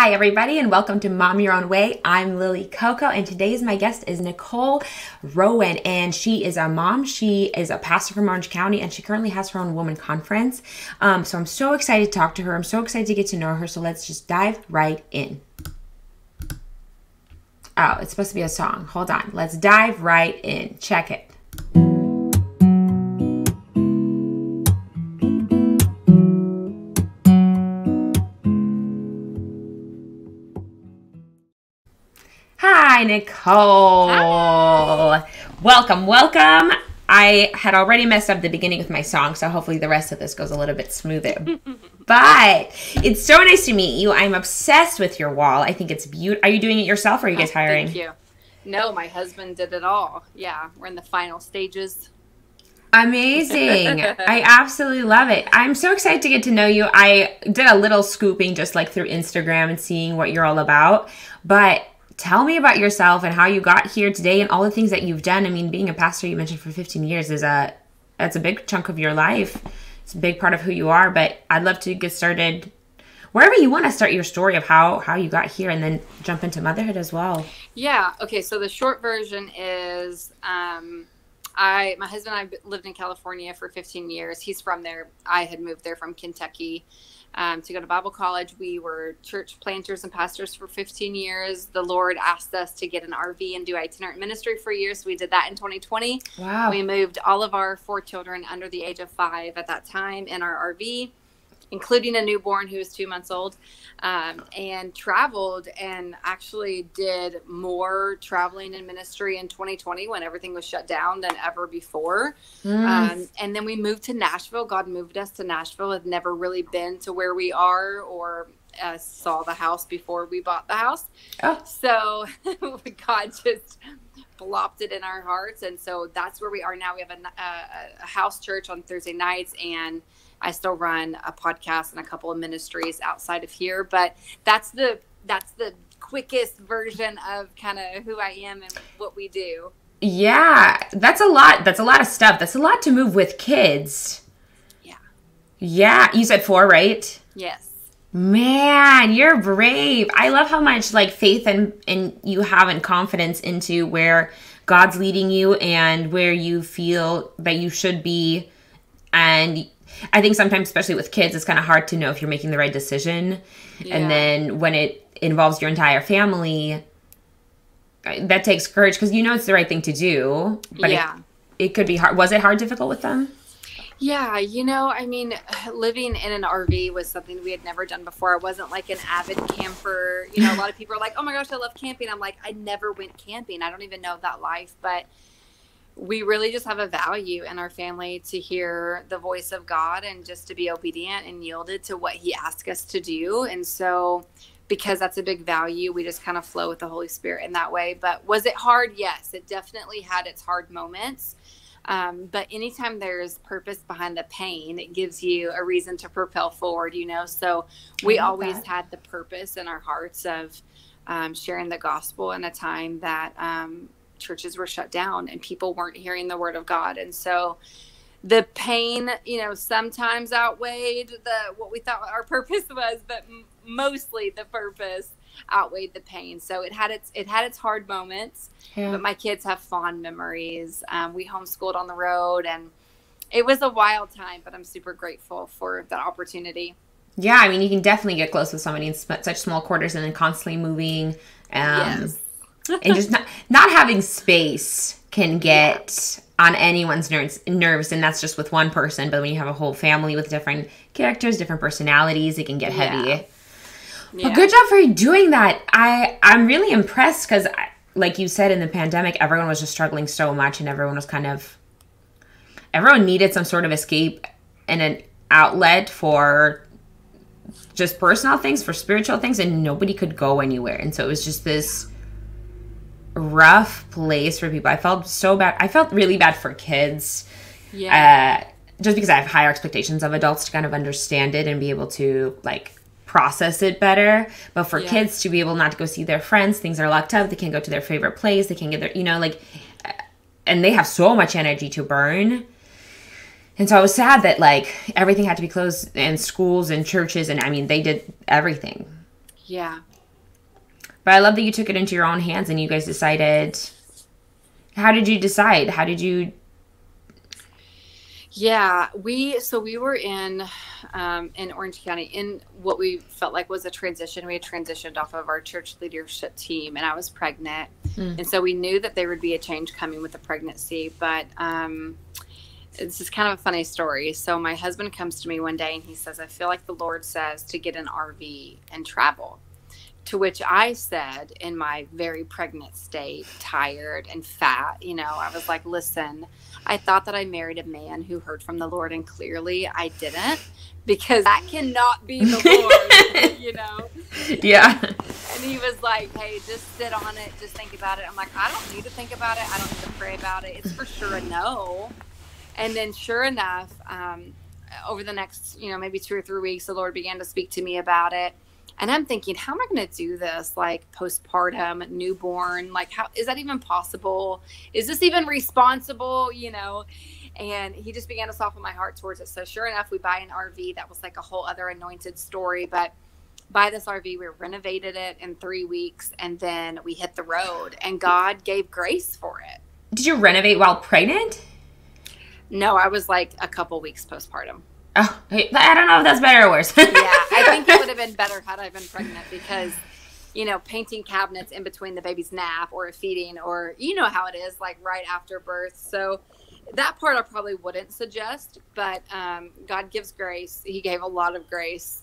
Hi everybody and welcome to Mom Your Own Way. I'm Lily Coco and today's my guest is Nicole Rowan, and she is a mom. She is a pastor from Orange County and she currently has her own woman conference. So I'm so excited to talk to her. I'm so excited to get to know her. So let's just dive right in. Oh, it's supposed to be a song. Hold on. Let's dive right in. Check it. Hi, Nicole. Hi. Welcome. I had already messed up the beginning with my song, so hopefully the rest of this goes a little bit smoother. But it's so nice to meet you. I'm obsessed with your wall. I think it's beautiful. Are you doing it yourself or are you guys hiring? Thank you. No, my husband did it all. Yeah, we're in the final stages. Amazing. I absolutely love it. I'm so excited to get to know you. I did a little scooping just like through Instagram and seeing what you're all about. But tell me about yourself and how you got here today and all the things that you've done. I mean, being a pastor, you mentioned for 15 years, that's a big chunk of your life. It's a big part of who you are, but I'd love to get started wherever you want to start your story of how you got here and then jump into motherhood as well. Yeah. Okay. So the short version is, my husband and I lived in California for 15 years. He's from there. I had moved there from Kentucky to go to Bible college. We were church planters and pastors for 15 years. The Lord asked us to get an RV and do itinerant ministry for years. So we did that in 2020. Wow. We moved all of our 4 children under the age of 5 at that time in our RV, including a newborn who was 2 months old, and traveled and actually did more traveling and ministry in 2020 when everything was shut down than ever before. And then we moved to Nashville. God moved us to Nashville. I'd never really been to where we are or saw the house before we bought the house. Oh. So God just plopped it in our hearts. And so that's where we are now. We have a house church on Thursday nights, and I still run a podcast and a couple of ministries outside of here, but that's the quickest version of kind of who I am and what we do. Yeah, that's a lot. That's a lot of stuff. That's a lot to move with kids. Yeah. Yeah. You said 4, right? Yes. Man, you're brave. I love how much like faith and you have and confidence into where God's leading you and where you feel that you should be. And I think sometimes, especially with kids, it's kind of hard to know if you're making the right decision. Yeah. And then when it involves your entire family, that takes courage because you know it's the right thing to do. But yeah, it could be hard. Was it hard, difficult with them? Yeah, you know, I mean, living in an RV was something we had never done before. I wasn't like an avid camper. You know, a lot of people are like, oh my gosh, I love camping. I'm like, I never went camping. I don't even know that life. But we really just have a value in our family to hear the voice of God and just to be obedient and yielded to what he asks us to do. And so because that's a big value, we just kind of flow with the Holy Spirit in that way. But was it hard? Yes, it definitely had its hard moments. But anytime there's purpose behind the pain, it gives you a reason to propel forward, you know? So we always had the purpose in our hearts of sharing the gospel in a time that churches were shut down and people weren't hearing the word of God. And so the pain, you know, sometimes outweighed what we thought our purpose was, but mostly the purpose outweighed the pain. So it had its hard moments, yeah. But my kids have fond memories. We homeschooled on the road and it was a wild time, but I'm super grateful for that opportunity. Yeah. I mean, you can definitely get close with somebody in such small quarters and then constantly moving. Yes. And just not having space can get on anyone's nerves, and that's just with one person. But when you have a whole family with different characters, different personalities, it can get heavy. Yeah. Well, good job for doing that. I'm really impressed because, like you said, in the pandemic, everyone was just struggling so much, and everyone needed some sort of escape and an outlet for just personal things, for spiritual things, and nobody could go anywhere. And so it was just this rough place for people. I felt so bad. I felt really bad for kids. Yeah. Just because I have higher expectations of adults to kind of understand it and be able to like process it better. But for kids to be able not to go see their friends, things are locked up. They can't go to their favorite place. They can't get their, you know, like, and they have so much energy to burn. And so I was sad that like everything had to be closed and schools and churches. And I mean, they did everything. Yeah. But I love that you took it into your own hands and you guys decided. How did you decide? How did you? Yeah, we were in Orange County in what we felt like was a transition. We had transitioned off of our church leadership team, and I was pregnant. Mm. And so we knew that there would be a change coming with the pregnancy. But this is kind of a funny story. So my husband comes to me one day and he says, I feel like the Lord says to get an RV and travel. To which I said, in my very pregnant state, tired and fat, you know, I was like, listen, I thought that I married a man who heard from the Lord, and clearly I didn't, because that cannot be the Lord, you know? Yeah. And he was like, hey, just sit on it. Just think about it. I'm like, I don't need to think about it. I don't need to pray about it. It's for sure a no. And then sure enough, over the next, you know, maybe 2 or 3 weeks, the Lord began to speak to me about it. And I'm thinking, how am I going to do this? Like postpartum, newborn, like how is that even possible? Is this even responsible? You know, and he just began to soften my heart towards it. So sure enough, we buy an RV. That was like a whole other anointed story. But by this RV, we renovated it in 3 weeks. And then we hit the road and God gave grace for it. Did you renovate while pregnant? No, I was like a couple weeks postpartum. Oh, I don't know if that's better or worse. Yeah, I think it would have been better had I been pregnant because, you know, painting cabinets in between the baby's nap or feeding or, you know how it is, like right after birth. So that part I probably wouldn't suggest, but God gives grace. He gave a lot of grace.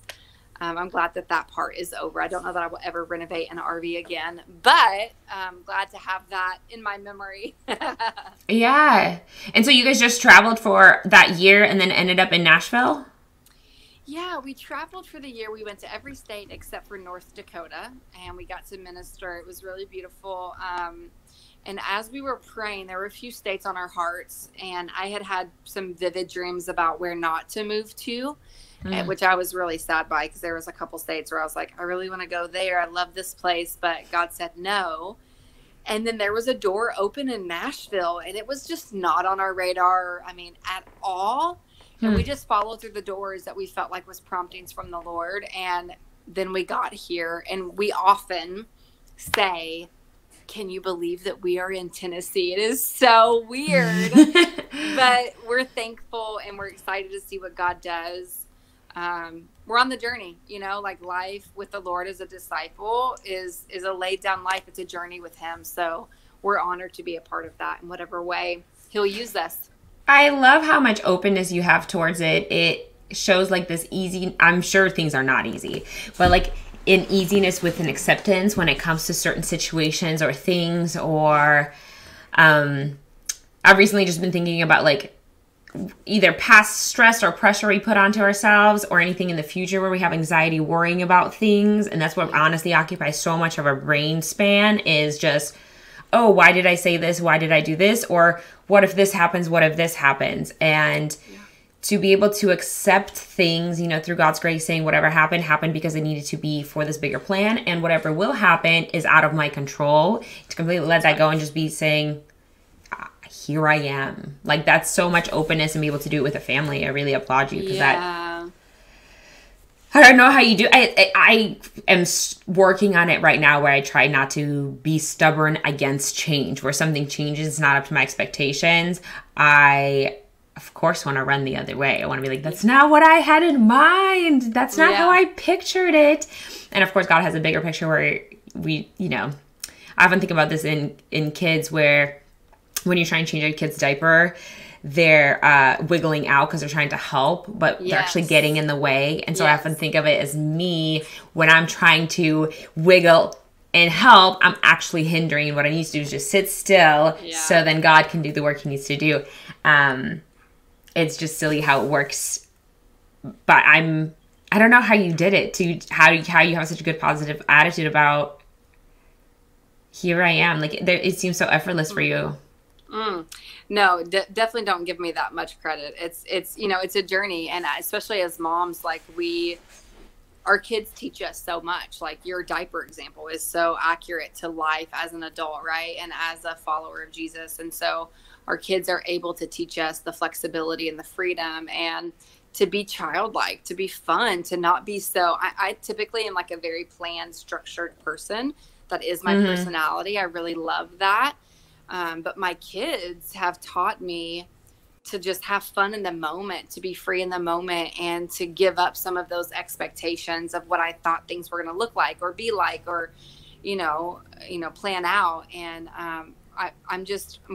I'm glad that that part is over. I don't know that I will ever renovate an RV again, but I'm glad to have that in my memory. Yeah. And so you guys just traveled for that year and then ended up in Nashville? Yeah, we traveled for the year. We went to every state except for North Dakota, and we got to minister. It was really beautiful. And as we were praying, there were a few states on our hearts, and I had some vivid dreams about where not to move to. Mm. Which I was really sad by, because there was a couple states where I was like, I really want to go there. I love this place. But God said no. And then there was a door open in Nashville, and it was just not on our radar. I mean, at all. Mm. And we just followed through the doors that we felt like was promptings from the Lord. And then we got here, and we often say, can you believe that we are in Tennessee? It is so weird, but we're thankful and we're excited to see what God does. We're on the journey, you know, like life with the Lord as a disciple is a laid down life. It's a journey with him. So we're honored to be a part of that in whatever way he'll use us. I love how much openness you have towards it. It shows like this easy, I'm sure things are not easy, but like an easiness with an acceptance when it comes to certain situations or things, or, I've recently just been thinking about like, either past stress or pressure we put onto ourselves, or anything in the future where we have anxiety worrying about things. And that's what honestly occupies so much of our brain span, is just, oh, why did I say this? Why did I do this? Or what if this happens? What if this happens? And to be able to accept things, you know, through God's grace, saying whatever happened, happened because it needed to be for this bigger plan. And whatever will happen is out of my control. To completely let that go and just be saying, here I am. Like, that's so much openness, and be able to do it with a family. I really applaud you, because that, I don't know how you do. I am working on it right now, where I try not to be stubborn against change, where something changes, it's not up to my expectations. I, of course, want to run the other way. I want to be like, that's not what I had in mind. That's not how I pictured it. And of course, God has a bigger picture, where we, you know, I often think about this in kids, where when you try and change a kid's diaper, they're wiggling out because they're trying to help, but they're actually getting in the way. And so I often think of it as me, when I'm trying to wiggle and help, I'm actually hindering. What I need to do is just sit still, so then God can do the work he needs to do. It's just silly how it works. But I don't know how you did it, how you have such a good positive attitude about, here I am. Like, it seems so effortless for you. Mm. No, definitely don't give me that much credit. It's, you know, it's a journey. And especially as moms, like our kids teach us so much. Like, your diaper example is so accurate to life as an adult, right? And as a follower of Jesus. And so our kids are able to teach us the flexibility and the freedom and to be childlike, to be fun, to not be so. I typically am like a very planned, structured person. That is my mm-hmm. personality. I really love that. But my kids have taught me to just have fun in the moment, to be free in the moment, and to give up some of those expectations of what I thought things were going to look like or be like, or, you know, plan out. And, I'm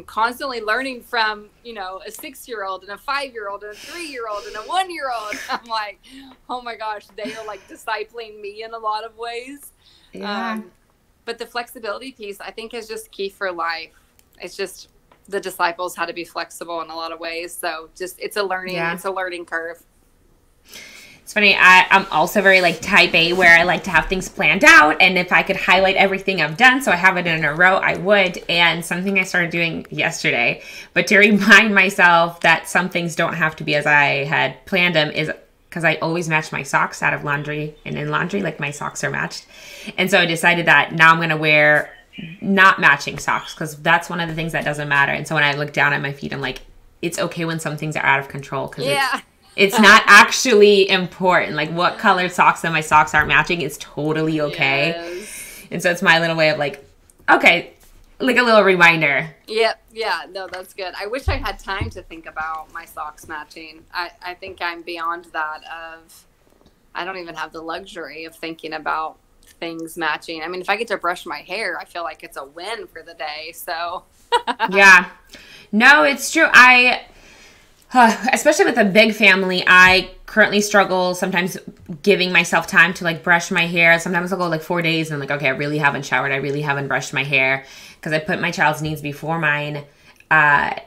constantly learning from, a 6-year-old and a 5-year-old and a 3-year-old and a 1-year-old. I'm like, oh my gosh, they are like discipling me in a lot of ways. Yeah. But the flexibility piece, I think, is just key for life. It's just the disciples had to be flexible in a lot of ways. So just it's a learning curve. It's funny. I'm also very like type A, where I like to have things planned out. And if I could highlight everything I've done, so I have it in a row, I would. And something I started doing yesterday, but to remind myself that some things don't have to be as I had planned them, is because I always match my socks out of laundry and in laundry, like my socks are matched. And so I decided that now I'm going to wear not matching socks, because that's one of the things that doesn't matter. And so when I look down at my feet, I'm like, it's okay when some things are out of control, because it's not actually important. Like what colored socks and my socks aren't matching, it's totally okay. Yes. And so it's my little way of like, okay, like a little reminder. Yep. Yeah. No, that's good. I wish I had time to think about my socks matching. I think I'm beyond that of, I don't even have the luxury of thinking about things matching. I mean, if I get to brush my hair, I feel like it's a win for the day. So yeah, no, it's true. Especially with a big family, I currently struggle sometimes giving myself time to like brush my hair. Sometimes I'll go like 4 days and I'm like, okay, I really haven't showered. I really haven't brushed my hair, because I put my child's needs before mine. And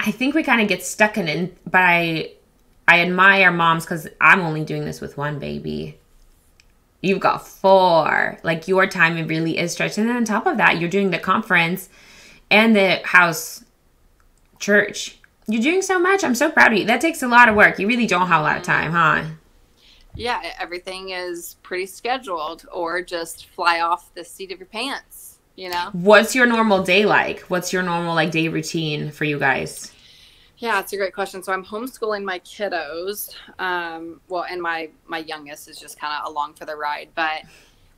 I think we kind of get stuck in it, but I admire moms, because I'm only doing this with one baby. You've got 4. Like your time, it really is stretched. And then on top of that, you're doing the conference and the house church. You're doing so much. I'm so proud of you. That takes a lot of work. You really don't have a lot of time, huh? Yeah, everything is pretty scheduled, or just fly off the seat of your pants, What's your normal day like? What's your normal like day routine for you guys? Yeah, it's a great question. So I'm homeschooling my kiddos. And my youngest is just kind of along for the ride, but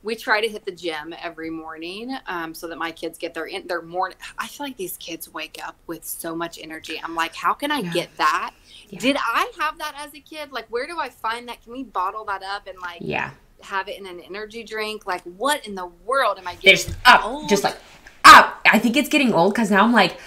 we try to hit the gym every morning so that my kids get their morning. I feel like these kids wake up with so much energy. I'm like, how can I get that? Yeah. Did I have that as a kid? Like, where do I find that? Can we bottle that up and like have it in an energy drink? Like, what in the world am I getting? There's old? Just like up. I think it's getting old, because now I'm like,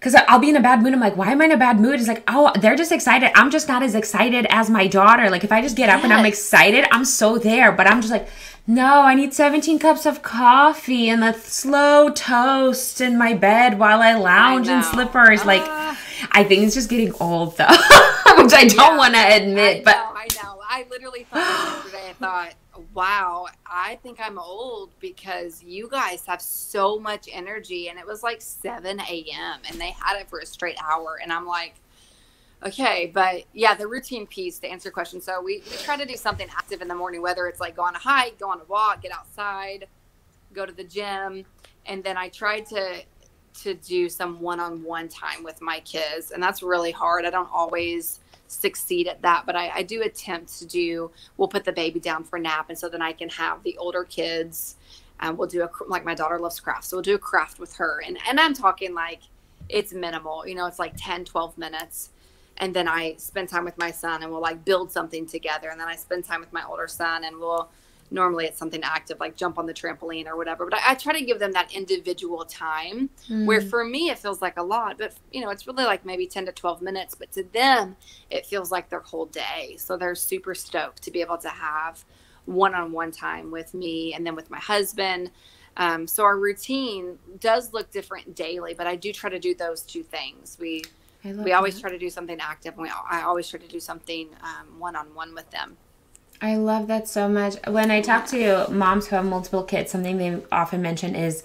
because I'll be in a bad mood. I'm like, why am I in a bad mood? It's like, oh, they're just excited. I'm just not as excited as my daughter. Like if I just get up and I'm excited, I'm so there. But I'm just like, no, I need 17 cups of coffee and a slow toast in my bed while I lounge in slippers. Like, I think it's just getting old though, which I don't want to admit. I know. I literally thought yesterday, I thought, wow, I think I'm old because you guys have so much energy. And it was like 7 a.m. and they had it for a straight hour. And I'm like, okay, but yeah, the routine piece to answer your question. So we try to do something active in the morning, whether it's like go on a hike, go on a walk, get outside, go to the gym. And then I try to do some one-on-one time with my kids. And that's really hard. I don't always succeed at that, but I do attempt to do, we'll put the baby down for a nap. And so then I can have the older kids and we'll do like my daughter loves crafts. So we'll do a craft with her. And I'm talking like it's minimal, it's like 10, 12 minutes. And then I spend time with my son and we'll like build something together. And then I spend time with my older son and we'll normally it's something active, like jump on the trampoline or whatever. But I try to give them that individual time where for me, it feels like a lot, but it's really like maybe 10 to 12 minutes, but to them, it feels like their whole day. So they're super stoked to be able to have one-on-one time with me and then with my husband. So our routine does look different daily, but I do try to do those two things. We always try to do something active. And I always try to do something one-on-one with them. I love that so much. When I talk to moms who have multiple kids, something they often mention is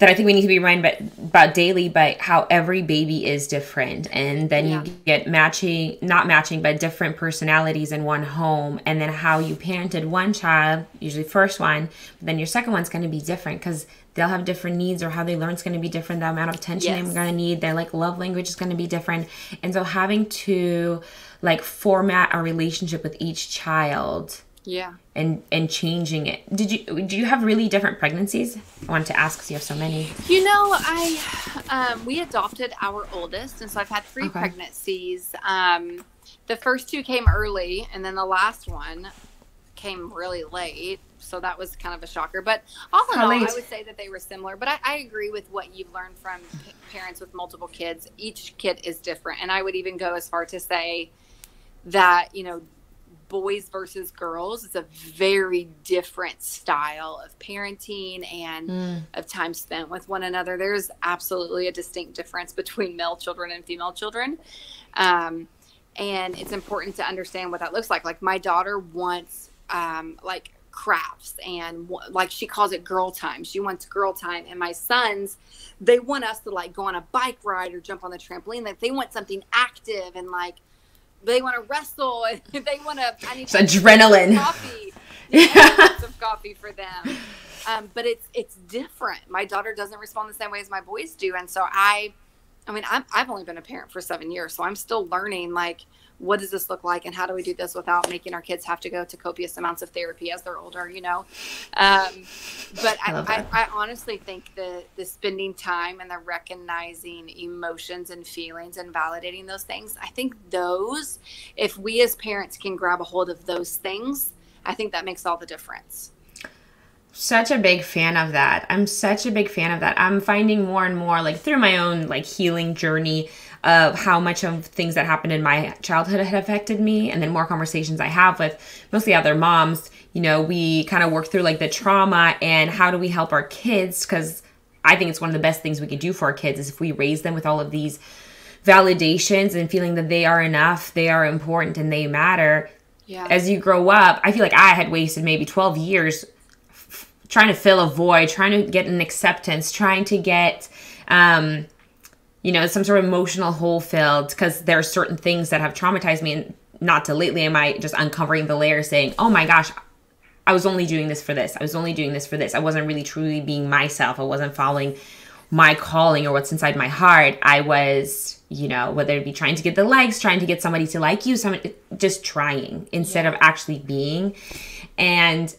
that I think we need to be reminded about daily by how every baby is different. And then you get matching, not matching, but different personalities in one home. And then how you parented one child, usually first one, but then your second one's going to be different because they'll have different needs, or how they learn is going to be different. The amount of attention they're going to need, their like love language is going to be different. And so having to like format a relationship with each child. Yeah. And changing it. Do you have really different pregnancies? I wanted to ask because you have so many. You know, we adopted our oldest, and so I've had three pregnancies. The first two came early, and then the last one came really late. So that was kind of a shocker. But all in all, I would say that they were similar. But I agree with what you've learned from parents with multiple kids. Each kid is different. And I would even go as far to say that, you know, boys versus girls is a very different style of parenting and of time spent with one another. There's absolutely a distinct difference between male children and female children. And it's important to understand what that looks like. Like my daughter wants like crafts and like she calls it girl time. She wants girl time. And my sons, they want us to like go on a bike ride or jump on the trampoline. Like they want something active and like, they want to wrestle. They want to. I need to adrenaline. Coffee. Cups of coffee for them. But it's different. My daughter doesn't respond the same way as my boys do, and so I mean, I've only been a parent for 7 years, so I'm still learning. Like, what does this look like, and how do we do this without making our kids have to go to copious amounts of therapy as they're older? You know. But I honestly think the spending time and the recognizing emotions and feelings and validating those things, I think those, if we as parents can grab a hold of those things, I think that makes all the difference. Such a big fan of that. I'm such a big fan of that. I'm finding more and more, like through my own like healing journey, of how much of things that happened in my childhood had affected me. And then more conversations I have with mostly other moms, you know, we kind of work through like the trauma and how do we help our kids? Because I think it's one of the best things we could do for our kids is if we raise them with all of these validations and feeling that they are enough, they are important, and they matter. Yeah. As you grow up, I feel like I had wasted maybe 12 years trying to fill a void, trying to get an acceptance, trying to get, you know, some sort of emotional hole filled, because there are certain things that have traumatized me. And not to lately am I just uncovering the layer saying, oh my gosh, I was only doing this for this. I was only doing this for this. I wasn't really truly being myself. I wasn't following my calling or what's inside my heart. I was, you know, whether it be trying to get the likes, trying to get somebody to like you, just trying instead of actually being. And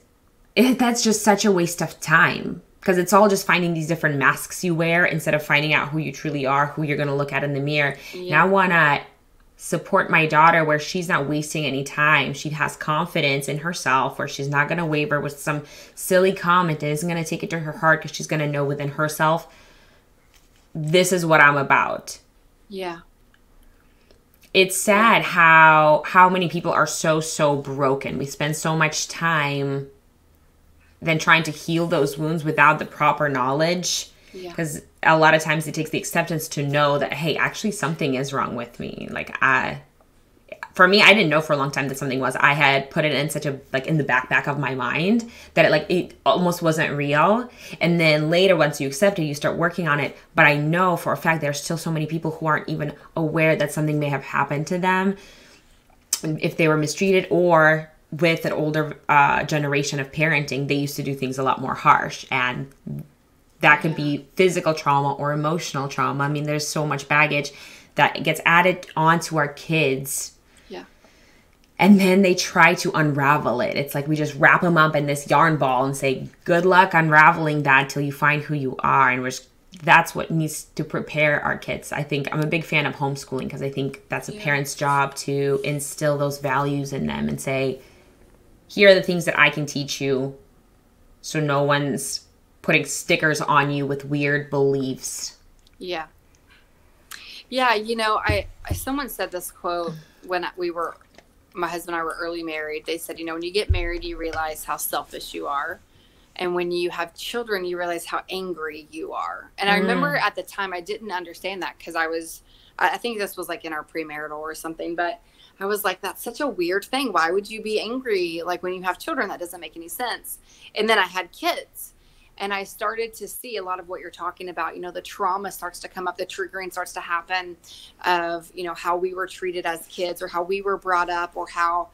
that's just such a waste of time, because it's all just finding these different masks you wear instead of finding out who you truly are, who you're going to look at in the mirror. Yeah. And I want to support my daughter where she's not wasting any time. She has confidence in herself, where she's not going to waver with some silly comment that isn't going to take it to her heart, because she's going to know within herself, this is what I'm about. Yeah. It's sad how many people are so broken. We spend so much time than trying to heal those wounds without the proper knowledge. Because a lot of times it takes the acceptance to know that, hey, actually something is wrong with me. Like for me, I didn't know for a long time that something was. I had put it in such a, like in the back of my mind that it almost wasn't real. And then later, once you accept it, you start working on it. But I know for a fact there's still so many people who aren't even aware that something may have happened to them if they were mistreated, or with an older generation of parenting, they used to do things a lot more harsh, and that could be physical trauma or emotional trauma. I mean, there's so much baggage that gets added onto our kids. Yeah. And then they try to unravel it. It's like we just wrap them up in this yarn ball and say, good luck unraveling that till you find who you are. And that's what needs to prepare our kids. I think I'm a big fan of homeschooling, because I think that's a parent's job to instill those values in them and say, here are the things that I can teach you, so no one's putting stickers on you with weird beliefs. Yeah. Yeah, you know, someone said this quote when my husband and I were early married. They said, you know, when you get married, you realize how selfish you are. And when you have children, you realize how angry you are. And I remember at the time I didn't understand that, because I think this was like in our premarital or something, but I was like, that's such a weird thing. Why would you be angry? Like when you have children, that doesn't make any sense. And then I had kids, And I started to see a lot of what you're talking about. You know, the trauma starts to come up, the triggering starts to happen of, you know, how we were treated as kids or how we were brought up or how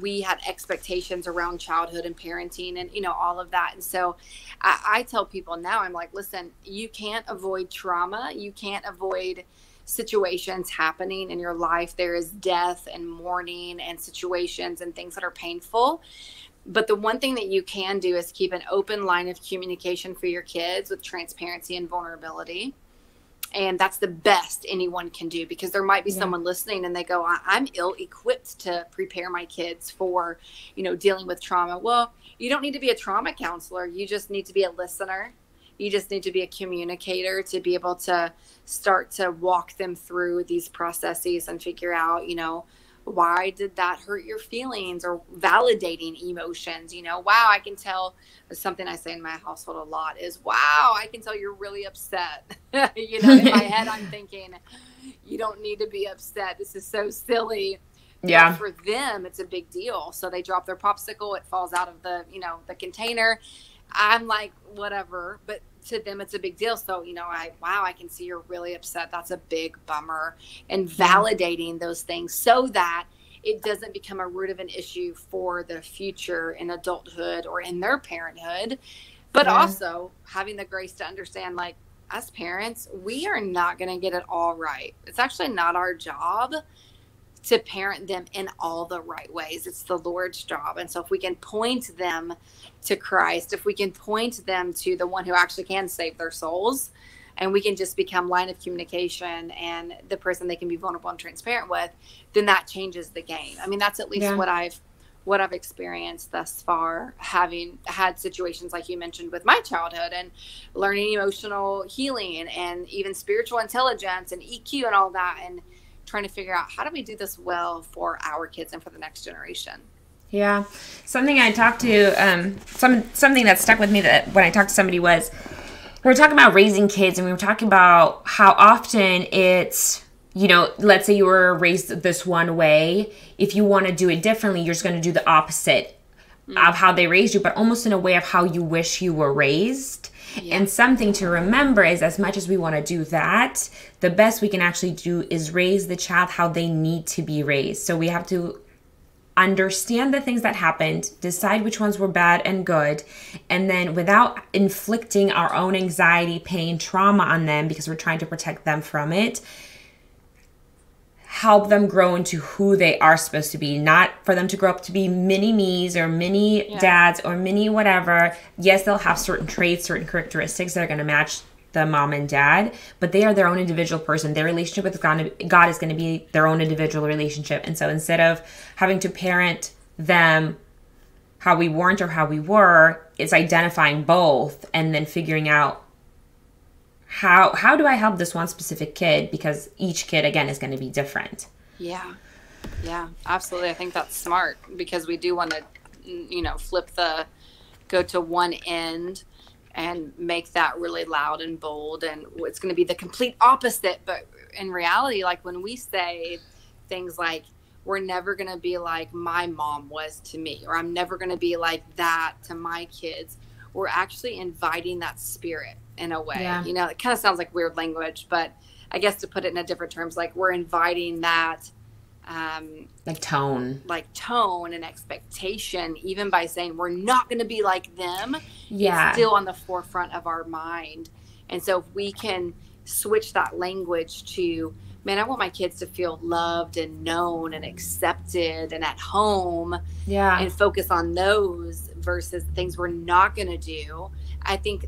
we had expectations around childhood and parenting and, you know, all of that. And so I tell people now, I'm like, listen, you can't avoid trauma. You can't avoid situations happening in your life. There is death and mourning and situations and things that are painful. But the one thing that you can do is keep an open line of communication for your kids with transparency and vulnerability. And that's the best anyone can do, because there might be someone listening and they go, I'm ill-equipped to prepare my kids for, you know, dealing with trauma. Well, you don't need to be a trauma counselor. You just need to be a listener. You just need to be a communicator to be able to start to walk them through these processes and figure out, you know, why did that hurt your feelings, or validating emotions? You know, wow, I can tell. Something I say in my household a lot is, wow, I can tell you're really upset. You know, in my head, I'm thinking, you don't need to be upset. This is so silly. Yeah. But for them, it's a big deal. So they drop their popsicle. It falls out of the, you know, the container. I'm like, whatever. But to them, it's a big deal. So, you know, I can see you're really upset. That's a big bummer. And validating those things so that it doesn't become a root of an issue for the future in adulthood or in their parenthood. But also having the grace to understand, like, as parents, we are not going to get it all right. It's actually not our job to parent them in all the right ways. It's the Lord's job. And so if we can point them to Christ, if we can point them to the one who actually can save their souls, and we can just become line of communication and the person they can be vulnerable and transparent with, then that changes the game. I mean, that's at least what I've experienced thus far, having had situations like you mentioned with my childhood and learning emotional healing and even spiritual intelligence and EQ and all that, and trying to figure out how do we do this well for our kids and for the next generation. Yeah. Something I talked to, something that stuck with me that when I talked to somebody was, we were talking about raising kids, and we were talking about how often it's, you know, let's say you were raised this one way. If you want to do it differently, you're just going to do the opposite of how they raised you, but almost in a way of how you wish you were raised. Yeah. And something to remember is, as much as we want to do that, the best we can actually do is raise the child how they need to be raised. So we have to understand the things that happened, decide which ones were bad and good, and then without inflicting our own anxiety, pain, trauma on them, because we're trying to protect them from it, help them grow into who they are supposed to be, not for them to grow up to be mini me's or mini dads or mini whatever. Yes, they'll have certain traits, certain characteristics that are going to match the mom and dad, but they are their own individual person. Their relationship with God is going to be their own individual relationship. And so instead of having to parent them how we weren't or how we were, it's identifying both and then figuring out how do I help this one specific kid, because each kid, again, is going to be different. Yeah. Yeah, absolutely. I think that's smart, because we do want to, you know, go to one end and make that really loud and bold, and it's going to be the complete opposite. But in reality, like, when we say things like, we're never going to be like my mom was to me, or I'm never going to be like that to my kids, we're actually inviting that spirit in a way. Yeah. You know, it kind of sounds like weird language, but I guess to put it in a different terms, like, we're inviting that like tone and expectation, even by saying we're not going to be like them. Yeah, it's still on the forefront of our mind. And so if we can switch that language to, man, I want my kids to feel loved and known and accepted and at home, and focus on those versus things we're not going to do, I think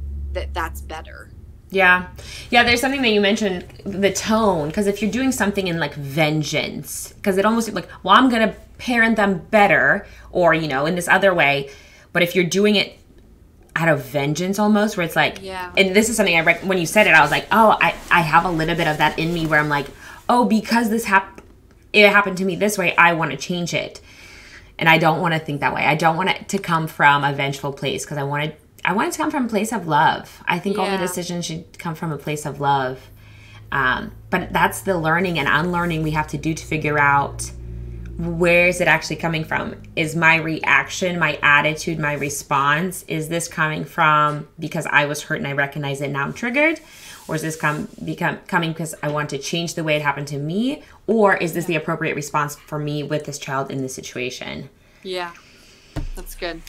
that's better. Yeah. Yeah, there's something that you mentioned, the tone, because if you're doing something in like vengeance, because it almost like, well, I'm going to parent them better, or, you know, in this other way. But if you're doing it out of vengeance almost, where it's like, and this is something I read when you said it, I was like, oh, I have a little bit of that in me, where I'm like, oh, because it happened to me this way, I want to change it. And I don't want to think that way. I don't want it to come from a vengeful place, because I want it to come from a place of love. I think all the decisions should come from a place of love. But that's the learning and unlearning we have to do to figure out where is it actually coming from? Is my reaction, my attitude, my response, is this coming from because I was hurt and I recognize it, now I'm triggered? Or is this coming because I want to change the way it happened to me? Or is this the appropriate response for me with this child in this situation? Yeah, that's good.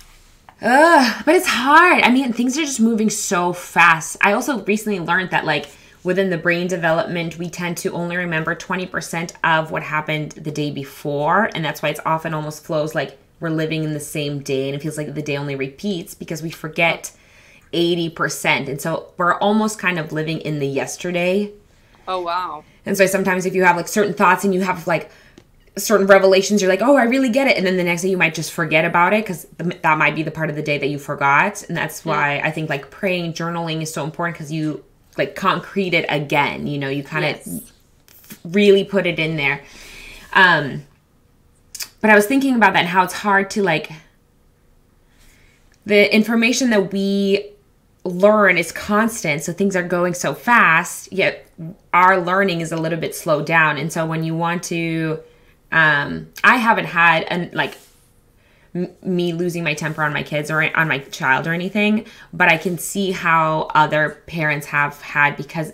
But it's hard. I mean, things are just moving so fast. I also recently learned that, like, within the brain development, we tend to only remember 20% of what happened the day before. And that's why it's often almost flows like we're living in the same day. And it feels like the day only repeats because we forget 80%. And so we're almost kind of living in the yesterday. Oh, wow. And so sometimes if you have like certain thoughts and you have like certain revelations, you're like, oh, I really get it. And then the next day you might just forget about it because that might be the part of the day that you forgot. And that's why I think like praying, journaling is so important, because you like concrete it again. You know, you kind of really put it in there. But I was thinking about that and how it's hard to like, the information that we learn is constant, so things are going so fast, yet our learning is a little bit slowed down. And so when you want to, I haven't had me losing my temper on my kids or on my child or anything, but I can see how other parents have had, because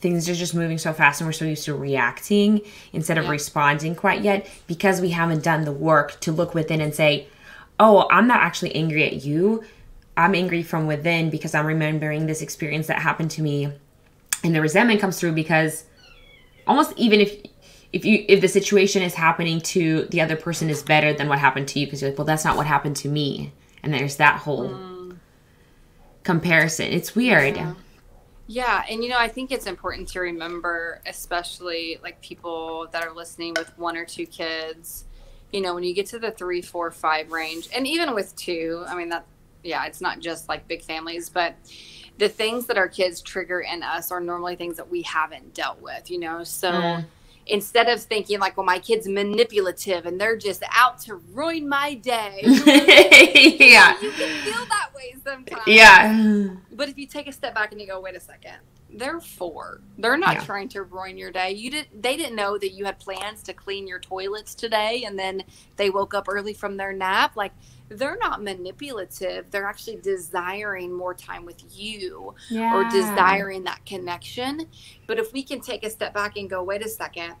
things are just moving so fast and we're so used to reacting instead of responding quite yet, because we haven't done the work to look within and say, oh, I'm not actually angry at you. I'm angry from within because I'm remembering this experience that happened to me. And the resentment comes through because almost even if the situation is happening to the other person is better than what happened to you, because you're like, well, that's not what happened to me. And there's that whole comparison. It's weird. Yeah. And, you know, I think it's important to remember, especially like people that are listening with one or two kids, you know, when you get to the 3, 4, 5 range, and even with 2, I mean, that, yeah, it's not just like big families, but the things that our kids trigger in us are normally things that we haven't dealt with, you know? So instead of thinking like, well, my kid's manipulative and they're just out to ruin my day. You can feel that way sometimes. Yeah. But if you take a step back and you go, wait a second, they're 4. They're not trying to ruin your day. They didn't know that you had plans to clean your toilets today, and then they woke up early from their nap. Like, they're not manipulative. They're actually desiring more time with you or desiring that connection. But if we can take a step back and go, wait a second,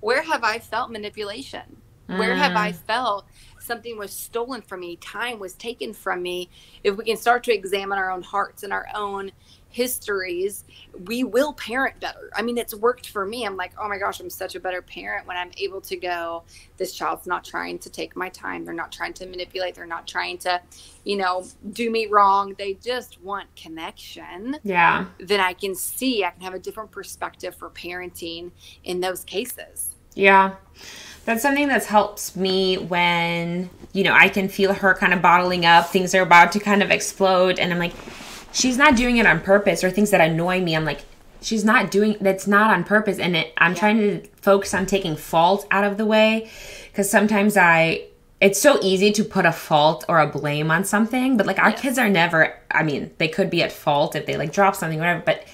where have I felt manipulation? Where have I felt something was stolen from me? Time was taken from me. If we can start to examine our own hearts and our own histories, we will parent better. I mean, it's worked for me. I'm like, oh my gosh, I'm such a better parent when I'm able to go, this child's not trying to take my time. They're not trying to manipulate. They're not trying to, you know, do me wrong. They just want connection. Yeah. Then I can have a different perspective for parenting in those cases. Yeah. That's something that helps me when, you know, I can feel her kind of bottling up. Things are about to kind of explode. And I'm like, she's not doing it on purpose. Or things that annoy me, I'm like, she's not doing, that's not on purpose. And I'm trying to focus on taking fault out of the way, because sometimes it's so easy to put a fault or a blame on something, but like our kids are never, I mean, they could be at fault if they like drop something or whatever, but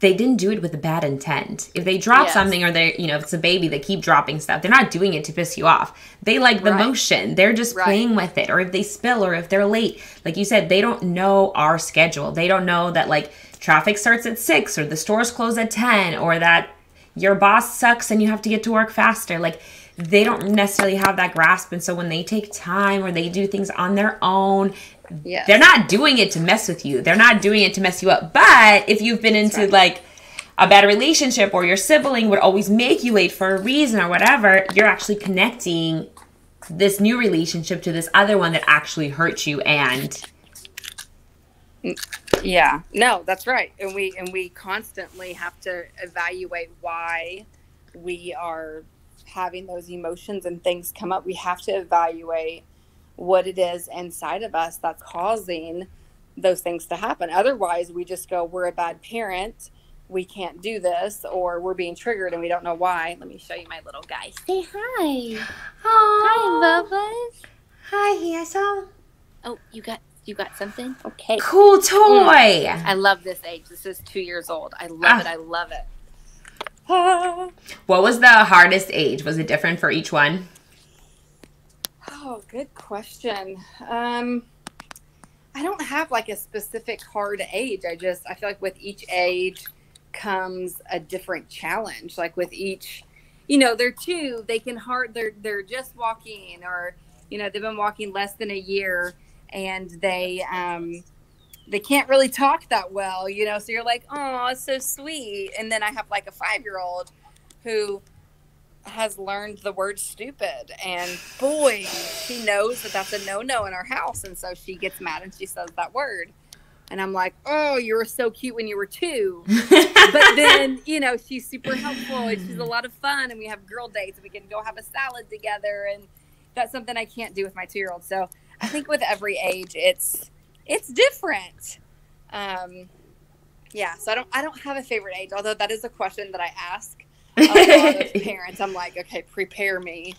they didn't do it with a bad intent. If they drop something, or they, you know, if it's a baby, they keep dropping stuff. They're not doing it to piss you off. They like the motion. They're just playing with it. Or if they spill, or if they're late, like you said, they don't know our schedule. They don't know that like traffic starts at 6, or the stores close at 10, or that your boss sucks and you have to get to work faster. Like, they don't necessarily have that grasp. And so when they take time or they do things on their own, they're not doing it to mess with you. They're not doing it to mess you up. But if you've been into like a bad relationship, or your sibling would always make you late for a reason or whatever, you're actually connecting this new relationship to this other one that actually hurt you. And yeah, no, that's right. And we constantly have to evaluate why we are having those emotions and things come up. We have to evaluate what it is inside of us that's causing those things to happen. Otherwise, we just go, we're a bad parent, we can't do this, or we're being triggered and we don't know why. Let me show you my little guy. Say hi. Aww. Hi, Bubba. Hi, handsome. Oh, you got something? Okay. Cool toy. I love this age. This is 2 years old. I love it. I love it. What was the hardest age? Was it different for each one? Oh, good question. I don't have like a specific hard age. I feel like with each age comes a different challenge. Like with each, you know, they're two, they can hard, they're just walking, or, you know, they've been walking less than a year and they can't really talk that well, you know? So you're like, oh, it's so sweet. And then I have like a 5-year-old who has learned the word stupid, and boy, she knows that that's a no-no in our house. And so she gets mad and she says that word. And I'm like, oh, you were so cute when you were 2. But then, you know, she's super helpful and she's a lot of fun, and we have girl dates and we can go have a salad together. And that's something I can't do with my 2-year-old. So I think with every age, it's different. Yeah. So I don't have a favorite age, although that is a question that I ask a lot of parents. I'm like, okay, prepare me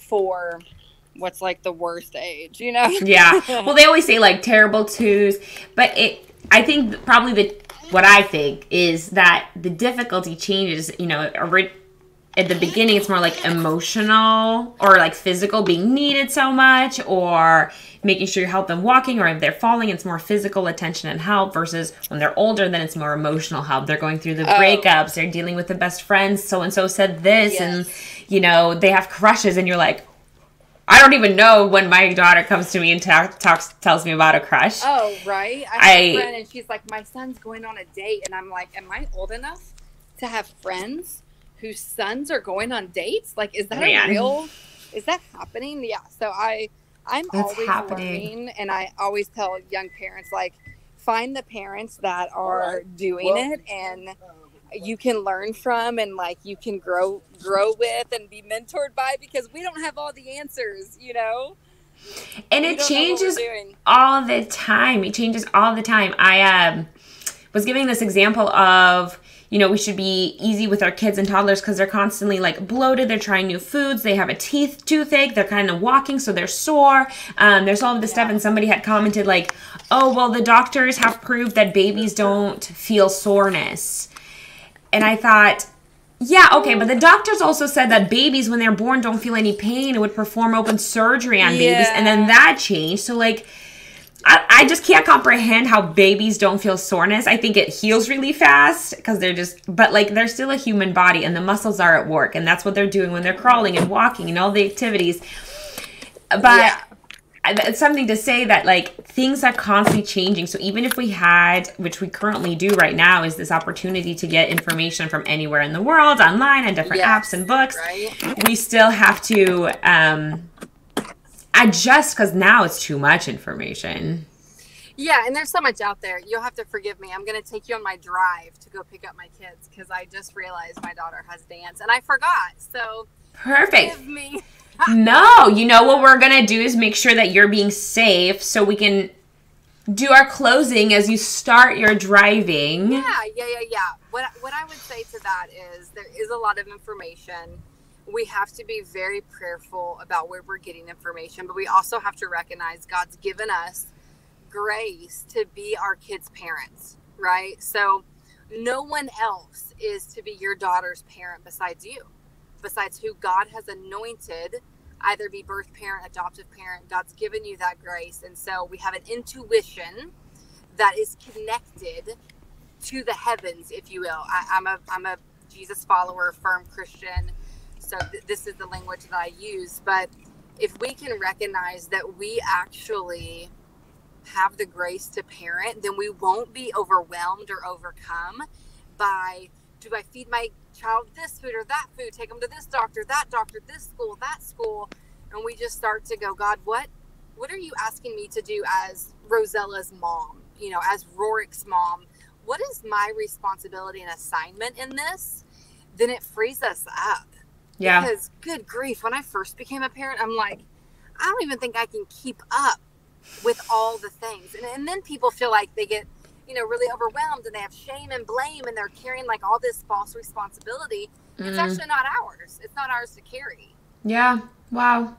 for what's like the worst age, you know? Yeah. Well, they always say like terrible 2s, but I think probably what I think is that the difficulty changes, you know, at the beginning, it's more like emotional or like physical, being needed so much, or making sure you help them walking, or if they're falling, it's more physical attention and help, versus when they're older, then it's more emotional help. They're going through the breakups, they're dealing with the best friends, so-and-so said this, and, you know, they have crushes, and you're like, I don't even know when my daughter comes to me and tells me about a crush. Oh, right. I have a friend, and she's like, my son's going on a date, and I'm like, am I old enough to have friends whose sons are going on dates? Like, is that real? Is that happening? Yeah. So I'm always learning, and I always tell young parents, like, find the parents that are doing it and you can learn from, and like you can grow with and be mentored by, because we don't have all the answers, you know? And it changes all the time. It changes all the time. I was giving this example of, you know, we should be easy with our kids and toddlers because they're constantly like bloated. They're trying new foods. They have a toothache. They're kind of walking, so they're sore. There's all of this stuff. And somebody had commented like, oh, well, the doctors have proved that babies don't feel soreness. And I thought, yeah, okay, but the doctors also said that babies, when they're born, don't feel any pain and would perform open surgery on babies. And then that changed. So like, I just can't comprehend how babies don't feel soreness. I think it heals really fast because they're just, but like they're still a human body and the muscles are at work, and that's what they're doing when they're crawling and walking and all the activities. But it's something to say that like things are constantly changing. So even if we had, which we currently do right now, is this opportunity to get information from anywhere in the world, online, and different apps and books, we still have to adjust because now it's too much information. Yeah, and there's so much out there. You'll have to forgive me. I'm going to take you on my drive to go pick up my kids because I just realized my daughter has dance and I forgot. So perfect. Forgive me. No, you know what we're going to do is make sure that you're being safe so we can do our closing as you start your driving. Yeah. What I would say to that is there is a lot of information. We have to be very prayerful about where we're getting information, but we also have to recognize God's given us grace to be our kids' parents, right? So no one else is to be your daughter's parent besides you, besides who God has anointed, either be birth parent, adoptive parent. God's given you that grace. And so we have an intuition that is connected to the heavens, if you will. I'm a Jesus follower, firm Christian. So this is the language that I use. But if we can recognize that we actually have the grace to parent, then we won't be overwhelmed or overcome by, do I feed my child this food or that food, take them to this doctor, this school, that school. And we just start to go, God, what are you asking me to do as Rosella's mom, you know, as Rorik's mom? What is my responsibility and assignment in this? Then it frees us up. Yeah. Because good grief, when I first became a parent, I'm like, I don't even think I can keep up with all the things. And then people feel like they get, you know, really overwhelmed and they have shame and blame and they're carrying like all this false responsibility. It's actually not ours. It's not ours to carry. Yeah. Wow.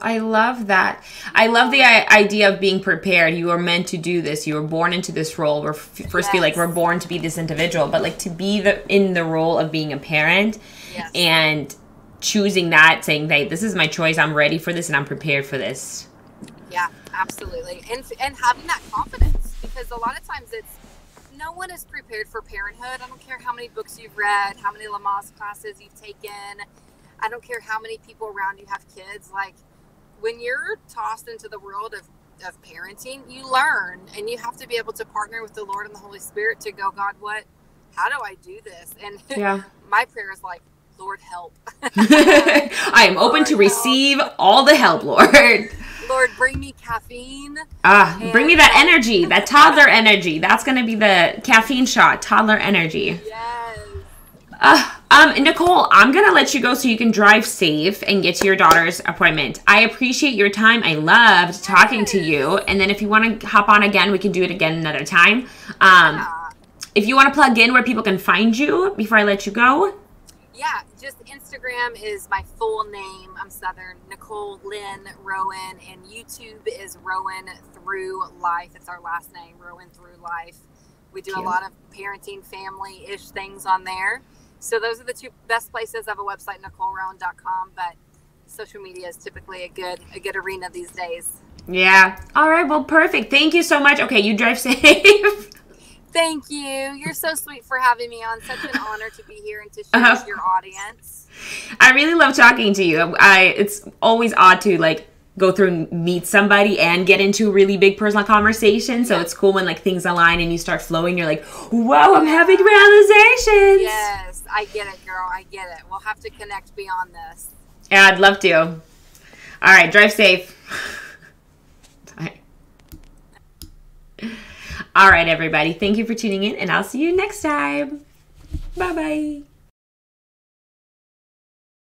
I love that. I love the idea of being prepared. You are meant to do this. You were born into this role. We're feel like we're born to be this individual, but like to be in the role of being a parent. Yes. And choosing that, saying, hey, this is my choice. I'm ready for this and I'm prepared for this. Yeah, absolutely. And having that confidence, because a lot of times it's, no one is prepared for parenthood. I don't care how many books you've read, how many Lamaze classes you've taken. I don't care how many people around you have kids. Like, when you're tossed into the world of parenting, you learn, and you have to be able to partner with the Lord and the Holy Spirit to go, God, what, how do I do this? And yeah. My prayer is like, Lord, help. I am open to receive all the help, Lord. Lord, bring me caffeine. Bring me that energy, that toddler energy. That's going to be the caffeine shot, toddler energy. Yes. Nicole, I'm going to let you go so you can drive safe and get to your daughter's appointment. I appreciate your time. I loved talking to you. And then if you want to hop on again, we can do it again another time. If you want to plug in where people can find you before I let you go. Yeah, just Instagram is my full name. I'm Southern, Nicole Lynn Rowan, and YouTube is Rowan Through Life. It's our last name, Rowan Through Life. We do a lot of parenting, family-ish things on there. So those are the two best places. I have a website, NicoleRowan.com, but social media is typically a good arena these days. Yeah. All right. Well, perfect. Thank you so much. Okay, you drive safe. Thank you. You're so sweet for having me on. Such an honor to be here and to share with your audience. I really love talking to you. It's always odd to like go through and meet somebody and get into a really big personal conversation. So it's cool when like things align and you start flowing. You're like, whoa, I'm having realizations. Yes, I get it, girl. I get it. We'll have to connect beyond this. Yeah, I'd love to. All right, drive safe. All right, everybody. Thank you for tuning in, and I'll see you next time. Bye-bye.